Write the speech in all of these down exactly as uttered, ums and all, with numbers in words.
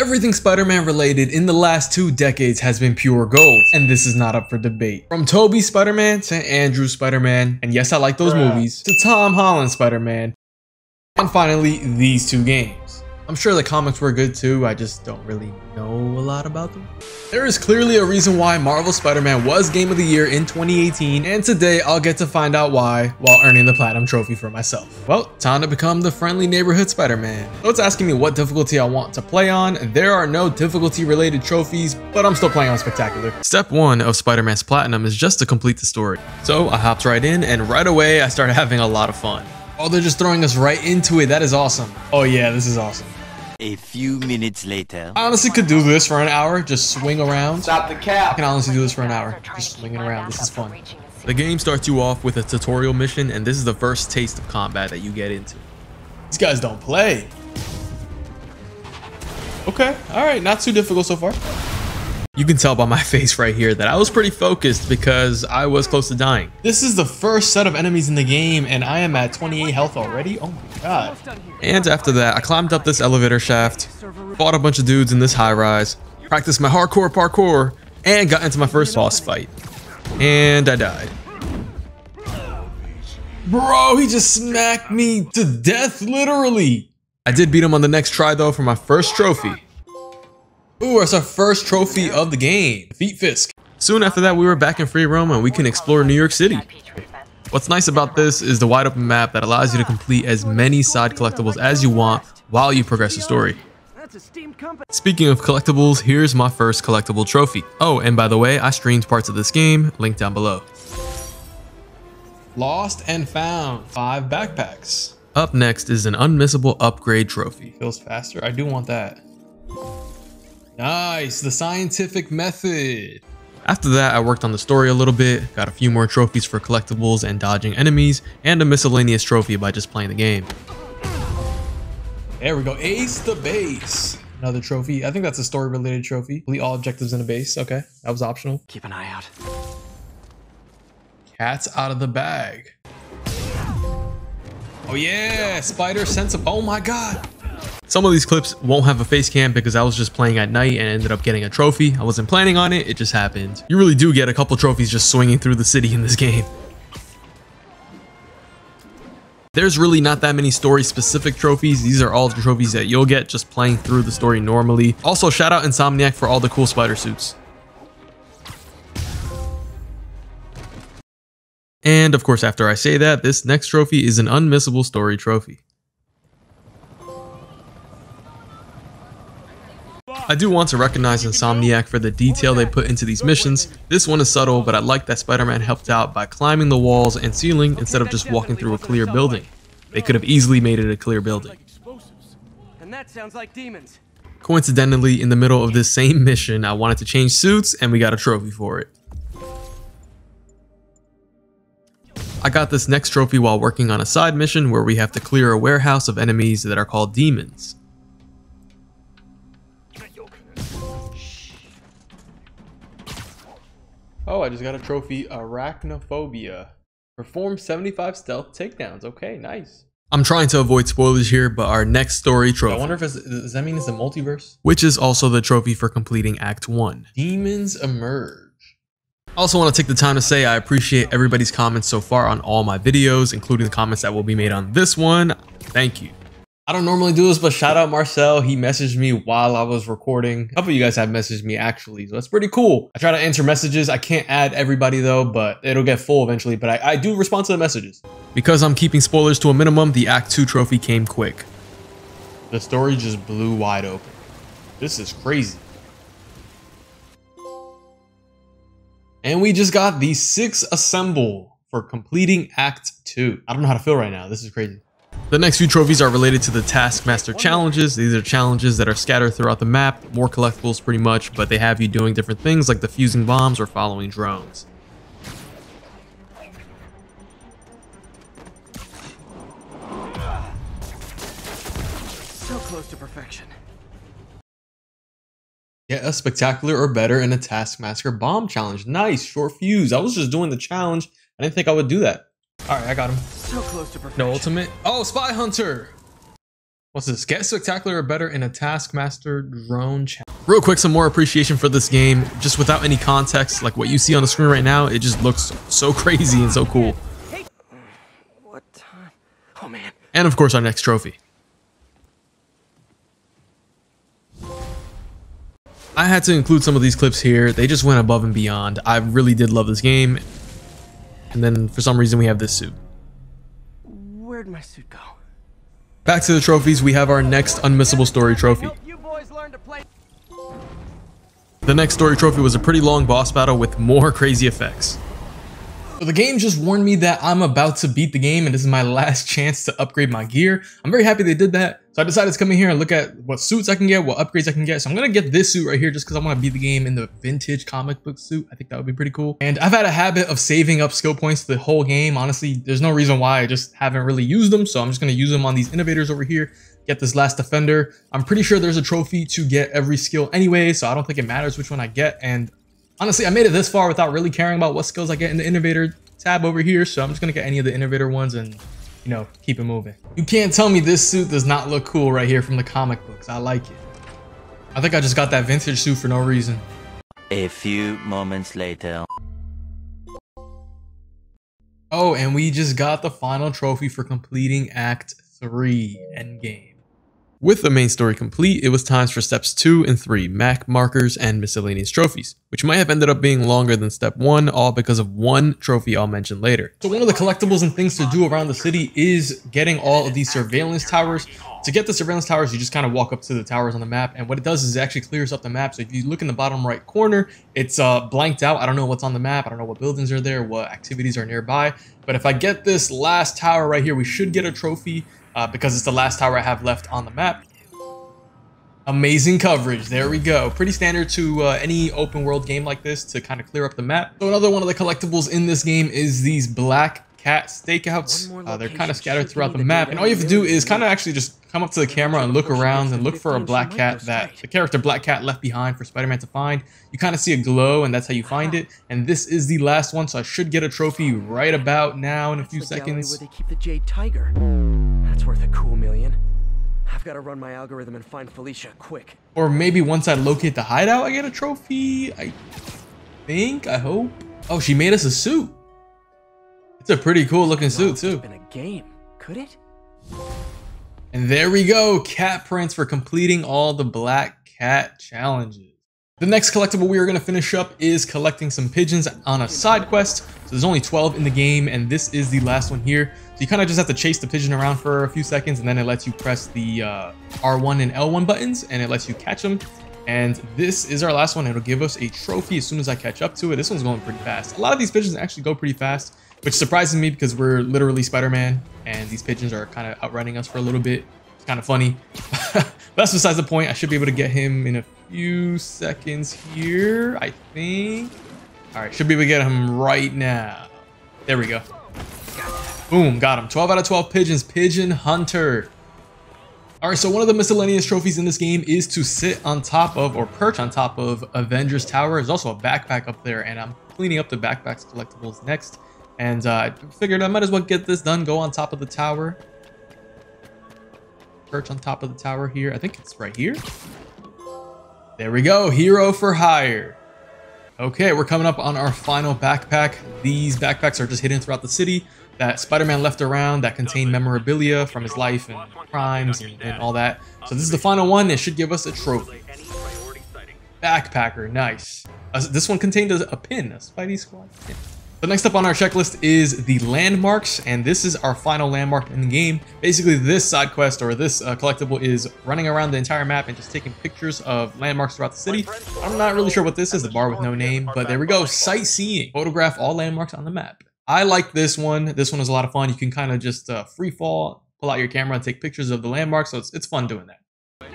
Everything Spider-Man related in the last two decades has been pure gold, and this is not up for debate. From Tobey Spider-Man to Andrew Spider-Man, and yes, I like those Bruh. movies, to Tom Holland Spider-Man, and finally, these two games. I'm sure the comics were good too, I just don't really know a lot about them. There is clearly a reason why Marvel's Spider-Man was Game of the Year in twenty eighteen, and today I'll get to find out why while earning the Platinum Trophy for myself. Well, time to become the friendly neighborhood Spider-Man. So it's asking me what difficulty I want to play on, and there are no difficulty related trophies, but I'm still playing on Spectacular. Step one of Spider-Man's Platinum is just to complete the story. So I hopped right in, and right away I started having a lot of fun. Oh, they're just throwing us right into it, that is awesome. Oh yeah, this is awesome. A few minutes later. I honestly could do this for an hour. Just swing around. Stop the cap. I can honestly do this for an hour. Just swinging around. This is fun. The game starts you off with a tutorial mission, and this is the first taste of combat that you get into. These guys don't play. Okay. All right. Not too difficult so far. You can tell by my face right here that I was pretty focused because I was close to dying. This is the first set of enemies in the game, and I am at twenty-eight health already. Oh my god. And after that, I climbed up this elevator shaft, fought a bunch of dudes in this high rise, practiced my hardcore parkour, and got into my first boss fight. And I died. Bro, he just smacked me to death, literally. I did beat him on the next try though for my first trophy. Ooh, that's our first trophy of the game, Defeat Fisk. Soon after that, we were back in free roam and we can explore New York City. What's nice about this is the wide open map that allows you to complete as many side collectibles as you want while you progress the story. Speaking of collectibles, here's my first collectible trophy. Oh, and by the way, I streamed parts of this game, link down below. Lost and found, five backpacks. Up next is an unmissable upgrade trophy. Feels faster, I do want that. Nice, the scientific method. After that, I worked on the story a little bit, got a few more trophies for collectibles and dodging enemies, and a miscellaneous trophy by just playing the game. There we go, ace the base. Another trophy, I think that's a story related trophy. Complete all objectives in a base, okay, that was optional. Keep an eye out. Cat's out of the bag. Oh yeah, spider sense of, oh my god. Some of these clips won't have a face cam because I was just playing at night and ended up getting a trophy. I wasn't planning on it, it just happened. You really do get a couple trophies just swinging through the city in this game. There's really not that many story specific trophies. These are all the trophies that you'll get just playing through the story normally. Also, shout out Insomniac for all the cool spider suits. And of course, after I say that, this next trophy is an unmissable story trophy. I do want to recognize Insomniac for the detail they put into these missions. This one is subtle, but I like that Spider-Man helped out by climbing the walls and ceiling instead of just walking through a clear building. They could have easily made it a clear building. And that sounds like demons. Coincidentally, in the middle of this same mission, I wanted to change suits and we got a trophy for it. I got this next trophy while working on a side mission where we have to clear a warehouse of enemies that are called demons. Oh, I just got a trophy, Arachnophobia. Perform seventy-five stealth takedowns. Okay, nice. I'm trying to avoid spoilers here, but our next story trophy. I wonder if it's, does that mean it's a multiverse? Which is also the trophy for completing Act one. Demons Emerge. I also want to take the time to say I appreciate everybody's comments so far on all my videos, including the comments that will be made on this one. Thank you. I don't normally do this, but shout out Marcel. He messaged me while I was recording. A couple of you guys have messaged me actually, so that's pretty cool. I try to answer messages. I can't add everybody though, but it'll get full eventually. But I, I do respond to the messages. Because I'm keeping spoilers to a minimum, the Act two trophy came quick. The story just blew wide open. This is crazy. And we just got the six assemble for completing Act two. I don't know how to feel right now. This is crazy. The next few trophies are related to the Taskmaster challenges. These are challenges that are scattered throughout the map, more collectibles pretty much, but they have you doing different things like defusing bombs or following drones. So close to perfection. Get a spectacular or better in a Taskmaster bomb challenge. Nice, short fuse. I was just doing the challenge. I didn't think I would do that. All right, I got him. So close to perfection. No ultimate. Oh, Spy Hunter. What's this? Get spectacular or better in a Taskmaster drone challenge. Real quick, some more appreciation for this game. Just without any context, like what you see on the screen right now, it just looks so crazy and so cool. What time? Oh man. And of course, our next trophy. I had to include some of these clips here. They just went above and beyond. I really did love this game. And then for some reason, we have this suit. Where'd my suit go? Back to the trophies, we have our next unmissable story trophy. The next story trophy was a pretty long boss battle with more crazy effects. So the game just warned me that I'm about to beat the game and this is my last chance to upgrade my gear. I'm very happy they did that. So I decided to come in here and look at what suits I can get, what upgrades I can get. So I'm going to get this suit right here just because I want to beat the game in the vintage comic book suit. I think that would be pretty cool. And I've had a habit of saving up skill points the whole game. Honestly, there's no reason why, I just haven't really used them. So I'm just going to use them on these innovators over here. Get this last defender. I'm pretty sure there's a trophy to get every skill anyway, so I don't think it matters which one I get. And honestly, I made it this far without really caring about what skills I get in the innovator tab over here. So I'm just going to get any of the innovator ones and, you know, keep it moving. You can't tell me this suit does not look cool right here from the comic books. I like it. I think I just got that vintage suit for no reason. A few moments later. Oh, and we just got the final trophy for completing Act three, Endgame. With the main story complete, it was time for steps two and three, M A C markers and miscellaneous trophies, which might have ended up being longer than step one, all because of one trophy I'll mention later. So one of the collectibles and things to do around the city is getting all of these surveillance towers. To get the surveillance towers, you just kind of walk up to the towers on the map, and what it does is it actually clears up the map. So if you look in the bottom right corner, it's uh, blanked out. I don't know what's on the map. I don't know what buildings are there, what activities are nearby. But if I get this last tower right here, we should get a trophy. Uh, because it's the last tower I have left on the map. Amazing coverage. There we go. Pretty standard to uh, any open world game like this to kind of clear up the map. So another one of the collectibles in this game is these Black Cat stakeouts. Uh, they're kind of scattered throughout the map. And all you have to do is kind of actually just come up to the camera and look around and look for a Black Cat that the character Black Cat left behind for Spider-Man to find. You kind of see a glow and that's how you find it. And this is the last one. So I should get a trophy right about now in a few seconds. Where they keep the Jade Tiger. That's worth a cool million. I've got to run my algorithm and find Felicia quick. Or maybe once I locate the hideout, I get a trophy. I think, I hope. Oh, she made us a suit. It's a pretty cool looking suit too. It's been a game, could it? And there we go, cat prints for completing all the Black Cat challenges. The next collectible we are going to finish up is collecting some pigeons on a side quest. So there's only twelve in the game, and this is the last one here. So you kind of just have to chase the pigeon around for a few seconds, and then it lets you press the uh, R one and L one buttons, and it lets you catch them. And this is our last one. It'll give us a trophy as soon as I catch up to it. This one's going pretty fast. A lot of these pigeons actually go pretty fast, which surprises me because we're literally Spider-Man, and these pigeons are kind of outrunning us for a little bit. It's kind of funny. That's besides the point. I should be able to get him in a few seconds here, I think. All right, should be able to get him right now. There we go. Boom, got him. twelve out of twelve pigeons, Pigeon Hunter. All right, so one of the miscellaneous trophies in this game is to sit on top of or perch on top of Avengers Tower. There's also a backpack up there, and I'm cleaning up the backpacks collectibles next. And uh, I figured I might as well get this done. Go on top of the tower. Perch on top of the tower here. I think it's right here. There we go. Hero for hire. Okay, we're coming up on our final backpack. These backpacks are just hidden throughout the city that Spider-Man left around that contain memorabilia from his life and crimes and, and all that. So this is the final one. It should give us a trophy. Backpacker. Nice. Uh, this one contained a, a pin. A Spidey Squad pin. So next up on our checklist is the landmarks, and this is our final landmark in the game. Basically, this side quest or this uh, collectible is running around the entire map and just taking pictures of landmarks throughout the city. I'm not really sure what this is, the bar with no name, but there we go, sightseeing. Photograph all landmarks on the map. I like this one. This one is a lot of fun. You can kind of just uh, free fall, pull out your camera and take pictures of the landmarks, so it's, it's fun doing that.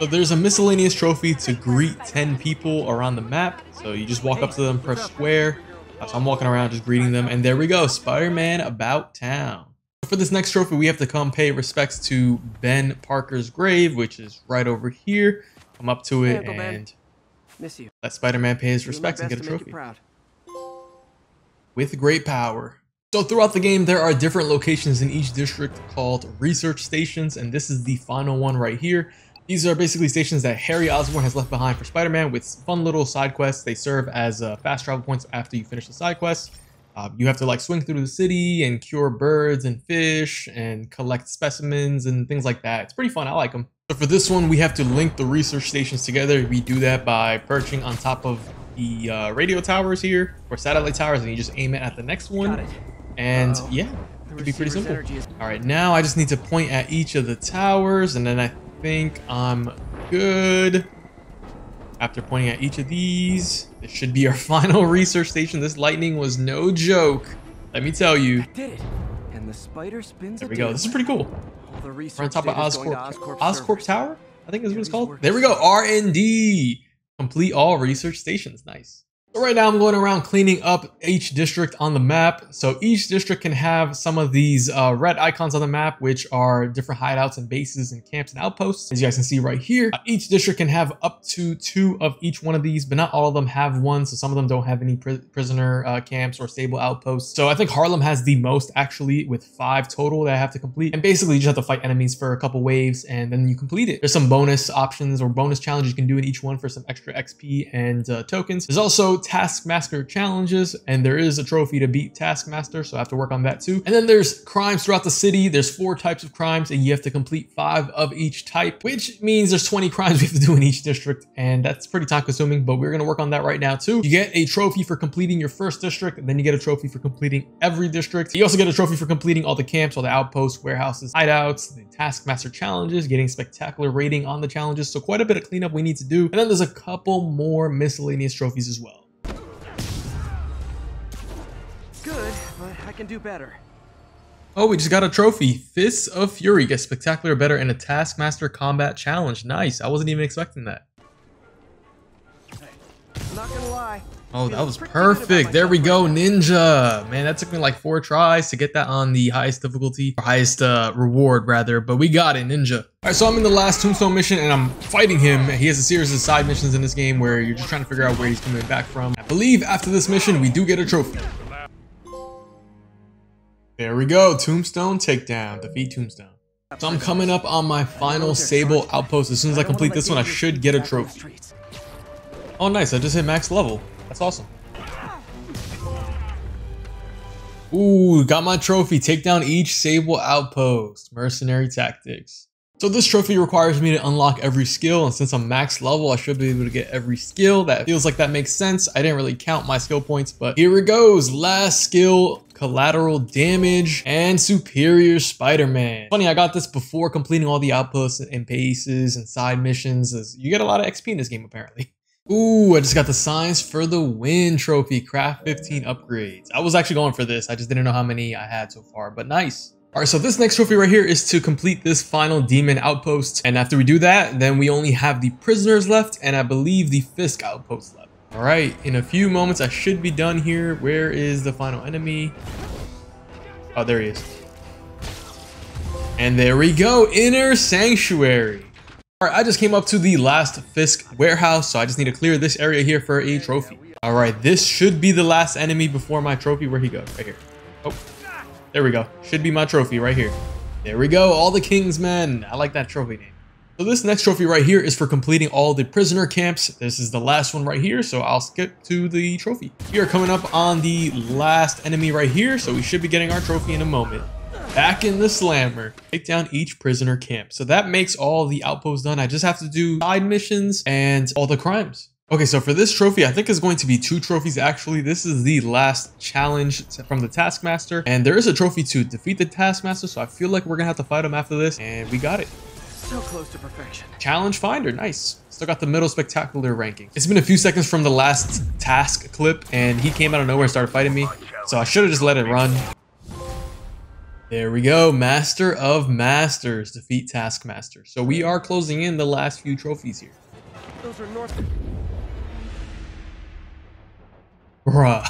So there's a miscellaneous trophy to greet ten people around the map. So you just walk up to them, press square. So I'm walking around just greeting them, and there we go, Spider-Man About Town. For this next trophy, we have to come pay respects to Ben Parker's grave, which is right over here. Come up to it hey, and miss you. Let Spider-Man pay his respects and get a trophy. With great power So throughout the game, there are different locations in each district called research stations, and this is the final one right here. These are basically stations that Harry Osborn has left behind for Spider-Man with fun little side quests. They serve as uh, fast travel points after you finish the side quests. Uh, you have to like swing through the city and cure birds and fish and collect specimens and things like that. It's pretty fun. I like them. So for this one, we have to link the research stations together. We do that by perching on top of the uh, radio towers here, or satellite towers, and you just aim it at the next one. Got it. And uh, yeah, it would be pretty simple. All right, now I just need to point at each of the towers, and then I think I'm good. After pointing at each of these, this should be our final research station. This lightning was no joke, let me tell you. I did it. And the spider spins. There we go. This is pretty cool. The research We're on top of Oscorp. Oscorp, Oscorp Tower, I think is what it's called. There we go. R and D. Complete all research stations. Nice. So right now I'm going around cleaning up each district on the map. So each district can have some of these uh, red icons on the map, which are different hideouts and bases and camps and outposts. As you guys can see right here, uh, each district can have up to two of each one of these, but not all of them have one. So some of them don't have any pr prisoner uh, camps or stable outposts. So I think Harlem has the most actually, with five total that I have to complete. And basically you just have to fight enemies for a couple waves and then you complete it. There's some bonus options or bonus challenges you can do in each one for some extra X P and uh, tokens. There's also Taskmaster challenges, and there is a trophy to beat Taskmaster, so I have to work on that too. And then there's crimes throughout the city. There's four types of crimes, and you have to complete five of each type, which means there's twenty crimes we have to do in each district, and that's pretty time consuming, but we're gonna work on that right now too. You get a trophy for completing your first district, and then you get a trophy for completing every district. You also get a trophy for completing all the camps, all the outposts, warehouses, hideouts, the Taskmaster challenges, getting spectacular rating on the challenges. So quite a bit of cleanup we need to do. And then there's a couple more miscellaneous trophies as well. Good, but I can do better. Oh, we just got a trophy. Fists of Fury gets spectacular better in a Taskmaster combat challenge. Nice. I wasn't even expecting that. Not gonna lie. Oh, that was perfect. There we go, Ninja. Man, that took me like four tries to get that on the highest difficulty, or highest uh, reward rather, but we got it, Ninja. All right, so I'm in the last Tombstone mission and I'm fighting him. He has a series of side missions in this game where you're just trying to figure out where he's coming back from. I believe after this mission, we do get a trophy. There we go, Tombstone takedown, defeat Tombstone. So I'm coming up on my final Sable outpost. As soon as I complete this one, I should get a trophy. Oh, nice, I just hit max level. That's awesome. Ooh, got my trophy. Take down each Sable outpost. Mercenary tactics. So this trophy requires me to unlock every skill, and since I'm max level, I should be able to get every skill. That feels like that makes sense. I didn't really count my skill points, but here it goes. Last skill, collateral damage, and superior Spider-Man. Funny, I got this before completing all the outposts and bases and side missions. You get a lot of X P in this game, apparently. Ooh, I just got the Science for the Win trophy, craft fifteen upgrades. I was actually going for this. I just didn't know how many I had so far, but nice. All right, so this next trophy right here is to complete this final Demon outpost. And after we do that, then we only have the prisoners left, and I believe the Fisk outpost left. All right, in a few moments, I should be done here. Where is the final enemy? Oh, there he is. And there we go, Inner Sanctuary. All right, I just came up to the last Fisk warehouse, so I just need to clear this area here for a trophy. All right, this should be the last enemy before my trophy. Where he goes? Right here. Oh, there we go. Should be my trophy right here. There we go. All the King's Men. I like that trophy name. So this next trophy right here is for completing all the prisoner camps. This is the last one right here, so I'll skip to the trophy. We are coming up on the last enemy right here, so we should be getting our trophy in a moment. Back in the slammer, take down each prisoner camp. So that makes all the outposts done. I just have to do side missions and all the crimes. Okay, so for this trophy, I think it's going to be two trophies actually. This is the last challenge from the Taskmaster, and there is a trophy to defeat the Taskmaster, so I feel like we're gonna have to fight him after this, and we got it. So close to perfection. Challenge finder, nice. Still got the middle spectacular ranking. It's been a few seconds from the last task clip, and he came out of nowhere and started fighting me, so I should have just let it run. There we go, Master of Masters, defeat Taskmaster. So we are closing in the last few trophies here. Those are north. Bruh,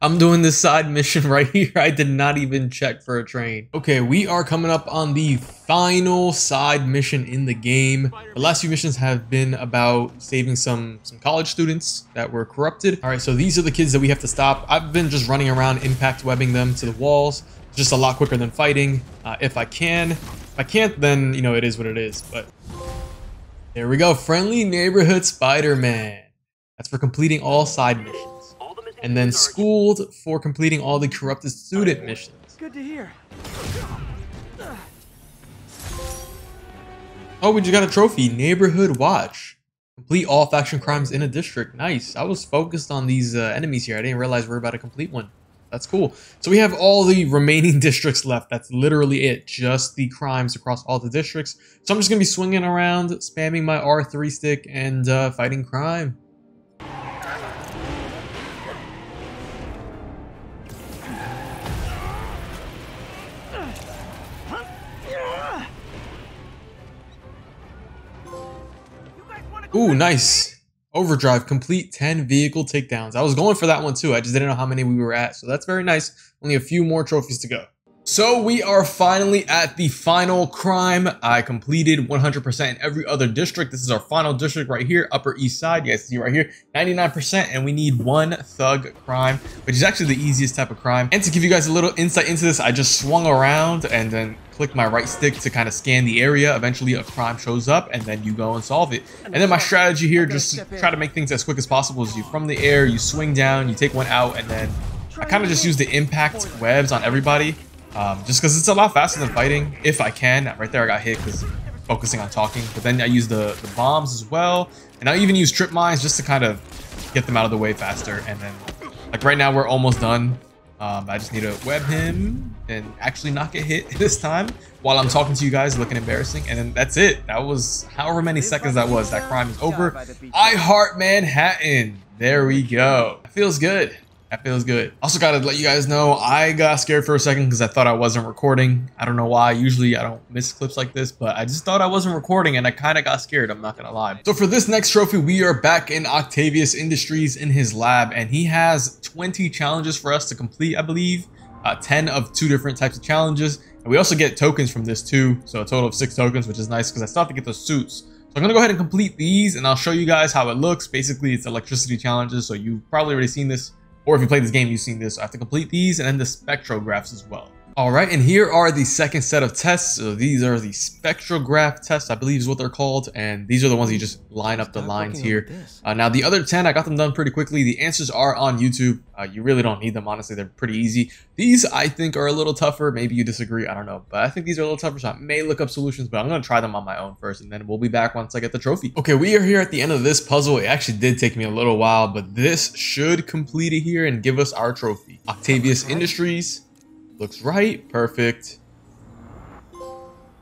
I I'm doing this side mission right here. I did not even check for a train. Okay, we are coming up on the final side mission in the game. The last few missions have been about saving some some college students that were corrupted. All right, so these are the kids that we have to stop. I've been just running around impact webbing them to the walls. Just a lot quicker than fighting uh, if I can. If I can't, then, you know, it is what it is. But there we go. Friendly Neighborhood Spider-Man. That's for completing all side missions. And then schooled for completing all the corrupted student missions. Good to hear. Oh, we just got a trophy. Neighborhood watch. Complete all faction crimes in a district. Nice. I was focused on these uh, enemies here. I didn't realize we were about to complete one. That's cool. So we have all the remaining districts left. That's literally it. Just the crimes across all the districts. So I'm just going to be swinging around, spamming my R three stick and uh, fighting crime. Ooh, nice. Overdrive. Complete ten vehicle takedowns. I was going for that one too. I just didn't know how many we were at. So that's very nice. Only a few more trophies to go. So we are finally at the final crime. I completed one hundred percent in every other district. This is our final district right here. Upper East Side. You guys see right here. ninety-nine percent. And we need one thug crime, which is actually the easiest type of crime. And to give you guys a little insight into this, I just swung around and then click my right stick to kind of scan the area. Eventually a crime shows up and then you go and solve it. And then my strategy here, just to try to make things as quick as possible, is you from the air, you swing down, you take one out, and then I kind of just use the impact webs on everybody, um, just because it's a lot faster than fighting if I can. Right there I got hit because focusing on talking, but then I use the, the bombs as well, and I even use trip mines just to kind of get them out of the way faster. And then like right now we're almost done. Um, I just need to web him and actually not get hit this time while I'm talking to you guys, looking embarrassing. And then that's it. That was however many seconds that was. That crime is over. I heart Manhattan. There we go. That feels good. That feels good. Also got to let you guys know, I got scared for a second because I thought I wasn't recording. I don't know why. Usually I don't miss clips like this, but I just thought I wasn't recording and I kind of got scared. I'm not going to lie. So for this next trophy, we are back in Octavius Industries in his lab, and he has twenty challenges for us to complete, I believe. Uh, ten of two different types of challenges. And we also get tokens from this too. So a total of six tokens, which is nice because I still have to get those suits. So I'm going to go ahead and complete these and I'll show you guys how it looks. Basically, it's electricity challenges. So you've probably already seen this. Or if you play this game, you've seen this. I have to complete these and then the spectrographs as well. All right, and here are the second set of tests. So these are the spectrograph tests, I believe is what they're called. And these are the ones you just line up the lines here. Uh, now, the other ten, I got them done pretty quickly. The answers are on YouTube. Uh, you really don't need them, honestly. They're pretty easy. These, I think, are a little tougher. Maybe you disagree. I don't know. But I think these are a little tougher, so I may look up solutions. But I'm going to try them on my own first, and then we'll be back once I get the trophy. Okay, we are here at the end of this puzzle. It actually did take me a little while, but this should complete it here and give us our trophy. Octavius Industries. Looks right. Perfect.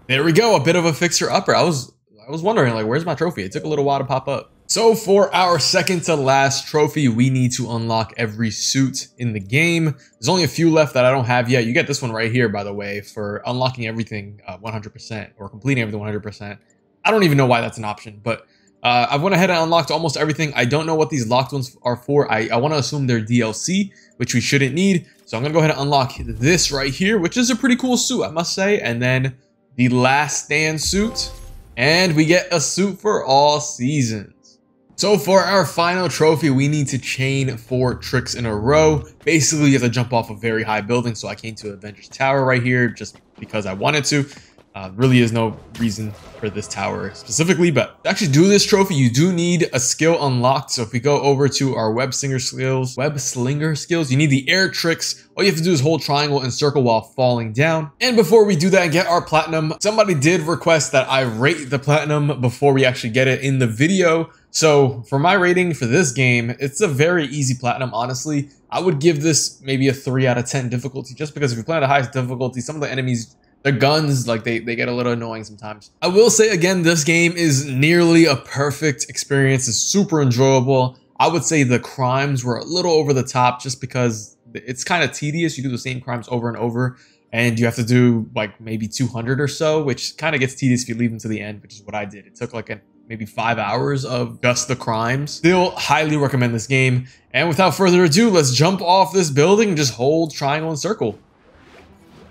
There we go. A bit of a fixer-upper. I was I was wondering, like, where's my trophy? It took a little while to pop up. So for our second to last trophy, we need to unlock every suit in the game. There's only a few left that I don't have yet. You get this one right here, by the way, for unlocking everything uh, one hundred percent or completing everything one hundred percent. I don't even know why that's an option, but uh, I went ahead and unlocked almost everything. I don't know what these locked ones are for. I, I want to assume they're D L C, which we shouldn't need. So I'm going to go ahead and unlock this right here, which is a pretty cool suit, I must say. And then the Last Stand suit. And we get a suit for all seasons. So for our final trophy, we need to chain four tricks in a row. Basically, you have to jump off a very high building. So I came to Avengers Tower right here just because I wanted to. Uh, really is no reason for this tower specifically, but to actually do this trophy, you do need a skill unlocked. So if we go over to our web slinger skills, web slinger skills, you need the air tricks. All you have to do is hold triangle and circle while falling down. And before we do that and get our platinum, somebody did request that I rate the platinum before we actually get it in the video. So for my rating for this game, it's a very easy platinum, honestly. I would give this maybe a three out of ten difficulty, just because if you play at the highest difficulty, some of the enemies, their guns, like they, they get a little annoying sometimes. I will say again, this game is nearly a perfect experience. It's super enjoyable. I would say the crimes were a little over the top just because it's kind of tedious. You do the same crimes over and over, and you have to do like maybe two hundred or so, which kind of gets tedious if you leave them to the end, which is what I did. It took like an maybe five hours of just the crimes. Still highly recommend this game. And without further ado, let's jump off this building and just hold triangle and circle.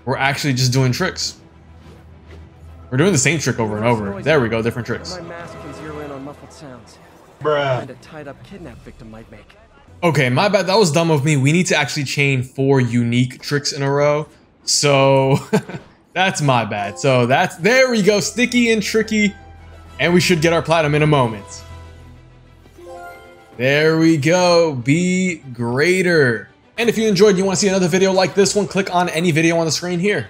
We're actually just doing tricks. We're doing the same trick over and over. There we go, different tricks. My mask can zero in on muffled sounds. Bruh. A tied up kidnap victim might make. Okay, my bad. That was dumb of me. We need to actually chain four unique tricks in a row. So that's my bad. So that's, there we go, sticky and tricky. And we should get our platinum in a moment. There we go, be greater. And if you enjoyed and you want to see another video like this one, click on any video on the screen here.